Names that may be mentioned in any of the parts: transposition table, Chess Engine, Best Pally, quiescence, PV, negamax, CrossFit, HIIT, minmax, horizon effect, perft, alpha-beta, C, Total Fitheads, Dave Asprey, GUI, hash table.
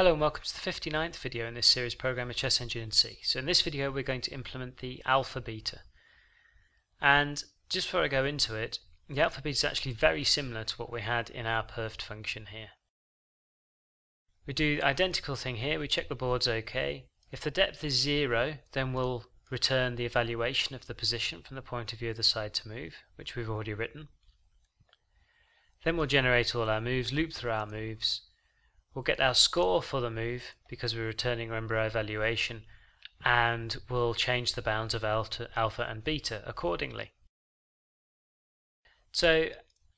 Hello and welcome to the 59th video in this series, Programming Chess Engine in C. So in this video we're going to implement the alpha-beta. And just before I go into it, the alpha-beta is actually very similar to what we had in our perft function here. We do the identical thing here, we check the board's OK. If the depth is 0, then we'll return the evaluation of the position from the point of view of the side to move, which we've already written. Then we'll generate all our moves, loop through our moves. We'll get our score for the move because we're returning, remember, our evaluation, and we'll change the bounds of alpha and beta accordingly. So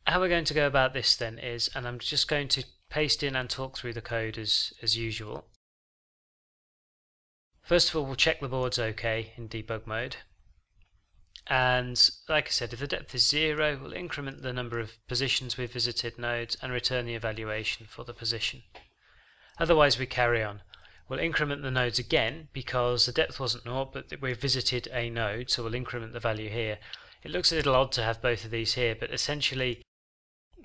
how we're going to go about this then is, and I'm just going to paste in and talk through the code as usual. First of all, we'll check the board's OK in debug mode. And like I said, if the depth is 0, we'll increment the number of positions we've visited nodes and return the evaluation for the position. Otherwise we carry on. We'll increment the nodes again because the depth wasn't 0, but we've visited a node, so we'll increment the value here. It looks a little odd to have both of these here, but essentially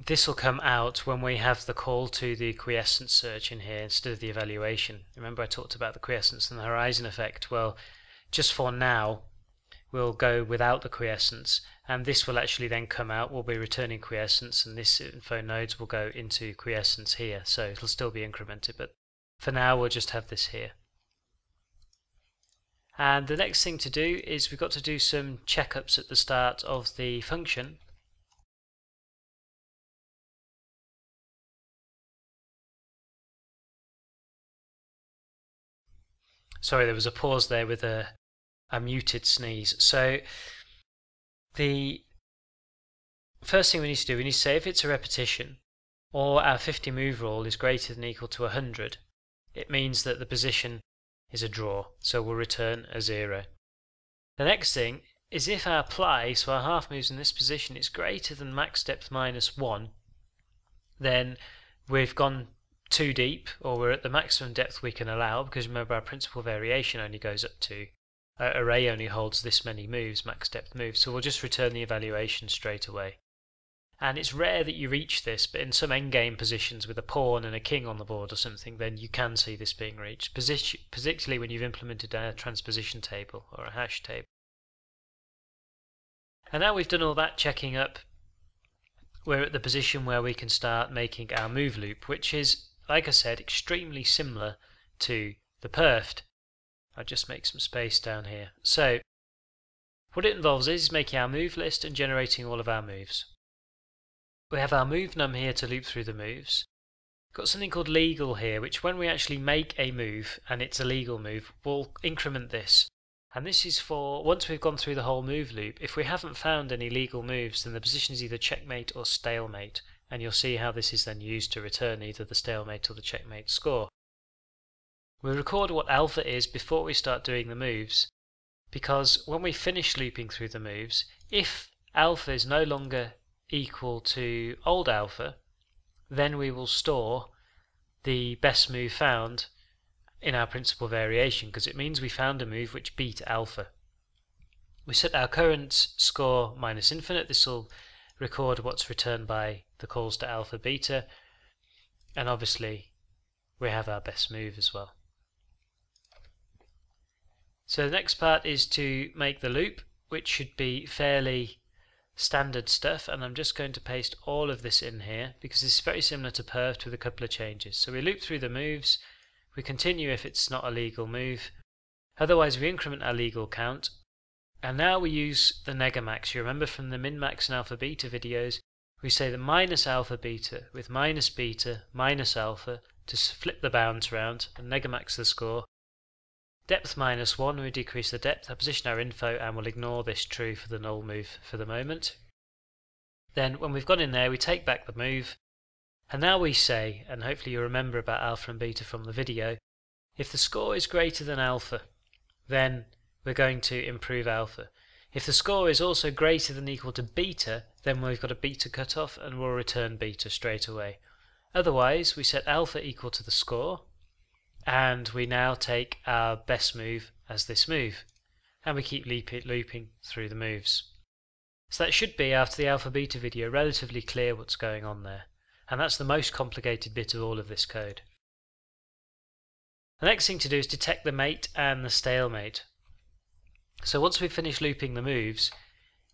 this will come out when we have the call to the quiescence search in here instead of the evaluation. Remember I talked about the quiescence and the horizon effect? Well, just for now, we'll go without the quiescence, and this will actually then come out. We'll be returning quiescence, and this info nodes will go into quiescence here, so it'll still be incremented, but for now we'll just have this here. And the next thing to do is we've got to do some checkups at the start of the function. Sorry, there was a pause there with a muted sneeze. So the first thing we need to do, we need to say if it's a repetition or our 50 move rule is greater than or equal to 100, it means that the position is a draw, so we'll return a 0. The next thing is if our ply, so our half moves in this position, is greater than max depth minus 1, then we've gone too deep, or we're at the maximum depth we can allow, because remember our principal variation only goes up to array only holds this many moves, max depth moves, so we'll just return the evaluation straight away. And it's rare that you reach this, but in some endgame positions with a pawn and a king on the board or something, then you can see this being reached, particularly when you've implemented a transposition table or a hash table. And now we've done all that checking up, we're at the position where we can start making our move loop, which is, like I said, extremely similar to the perft. I'll just make some space down here. So what it involves is making our move list and generating all of our moves. We have our move num here to loop through the moves. We've got something called legal here, which when we actually make a move and it's a legal move, we'll increment this. And this is for once we've gone through the whole move loop. If we haven't found any legal moves, then the position is either checkmate or stalemate, and you'll see how this is then used to return either the stalemate or the checkmate score. We record what alpha is before we start doing the moves, because when we finish looping through the moves, if alpha is no longer equal to old alpha, then we will store the best move found in our principal variation, because it means we found a move which beat alpha. We set our current score minus infinite. This will record what's returned by the calls to alpha beta, and obviously we have our best move as well. So the next part is to make the loop, which should be fairly standard stuff, and I'm just going to paste all of this in here because this is very similar to perft with a couple of changes. So we loop through the moves, we continue if it's not a legal move, otherwise we increment our legal count, and now we use the negamax. You remember from the minmax and alpha beta videos, we say the minus alpha beta with minus beta minus alpha to flip the bounds around and negamax the score. Depth minus 1, we decrease the depth, our position, our info, and we'll ignore this true for the null move for the moment. Then when we've gone in there, we take back the move, and now we say, and hopefully you remember about alpha and beta from the video, if the score is greater than alpha, then we're going to improve alpha. If the score is also greater than or equal to beta, then we've got a beta cutoff and we'll return beta straight away. Otherwise, we set alpha equal to the score, and we now take our best move as this move, and we keep looping through the moves. So that should be, after the alpha beta video, relatively clear what's going on there, and that's the most complicated bit of all of this code. The next thing to do is detect the mate and the stalemate. So once we've finished looping the moves,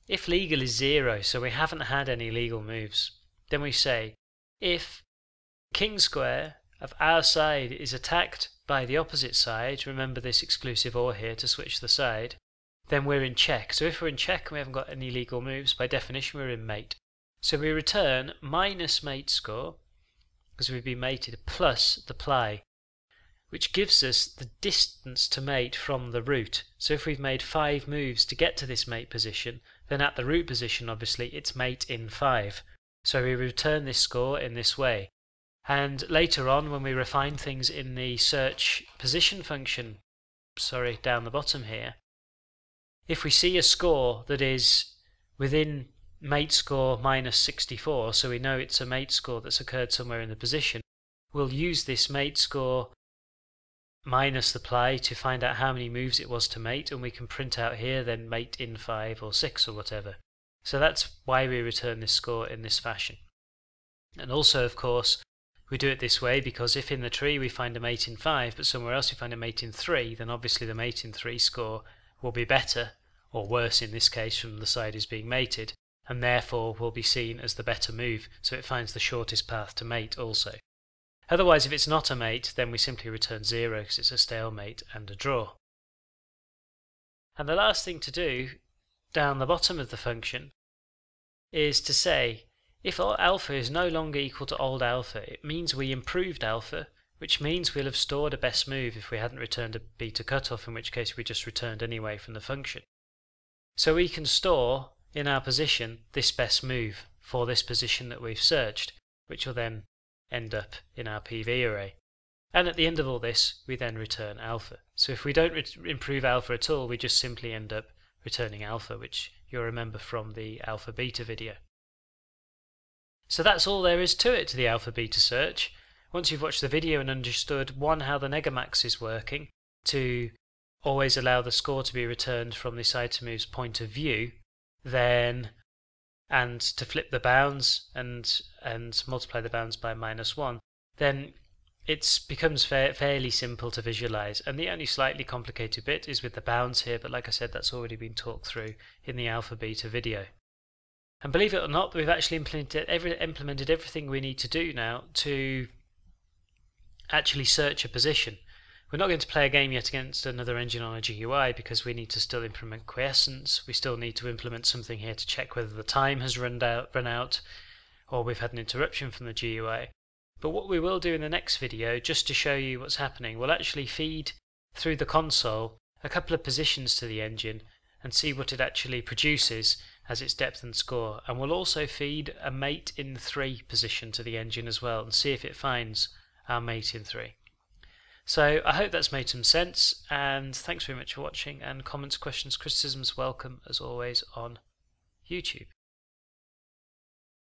if legal is 0, so we haven't had any legal moves, then we say if king square of our side is attacked by the opposite side, remember this exclusive OR here to switch the side, then we're in check. So if we're in check and we haven't got any legal moves, by definition we're in mate. So we return minus mate score, because we've been mated, plus the ply, which gives us the distance to mate from the root. So if we've made 5 moves to get to this mate position, then at the root position obviously it's mate in 5. So we return this score in this way. And later on when we refine things in the search position function, sorry, down the bottom here, if we see a score that is within mate score minus 64, so we know it's a mate score that's occurred somewhere in the position, we'll use this mate score minus the ply to find out how many moves it was to mate, and we can print out here then mate in 5 or 6 or whatever. So that's why we return this score in this fashion. And also, of course, we do it this way because if in the tree we find a mate in 5 but somewhere else we find a mate in 3, then obviously the mate in 3 score will be better, or worse in this case, from the side who's being mated, and therefore will be seen as the better move, so it finds the shortest path to mate also. Otherwise, if it's not a mate, then we simply return 0 because it's a stalemate and a draw. And the last thing to do, down the bottom of the function, is to say, if alpha is no longer equal to old alpha, it means we improved alpha, which means we'll have stored a best move if we hadn't returned a beta cutoff, in which case we just returned anyway from the function. So we can store in our position this best move for this position that we've searched, which will then end up in our PV array. And at the end of all this, we then return alpha. So if we don't improve alpha at all, we just simply end up returning alpha, which you'll remember from the alpha beta video. So that's all there is to it, to the alpha beta search. Once you've watched the video and understood, 1, how the negamax is working, 2, always allow the score to be returned from this item move's point of view, then, and to flip the bounds and multiply the bounds by -1, then it becomes fairly simple to visualize. And the only slightly complicated bit is with the bounds here, but like I said, that's already been talked through in the alpha beta video. And believe it or not, we've actually implemented everything we need to do now to actually search a position. We're not going to play a game yet against another engine on a GUI because we need to still implement quiescence. We still need to implement something here to check whether the time has run out or we've had an interruption from the GUI. But what we will do in the next video, just to show you what's happening, we'll actually feed through the console a couple of positions to the engine and see what it actually produces as its depth and score. And we'll also feed a mate in 3 position to the engine as well and see if it finds our mate in 3. So I hope that's made some sense, and thanks very much for watching, and comments, questions, criticisms welcome as always on YouTube.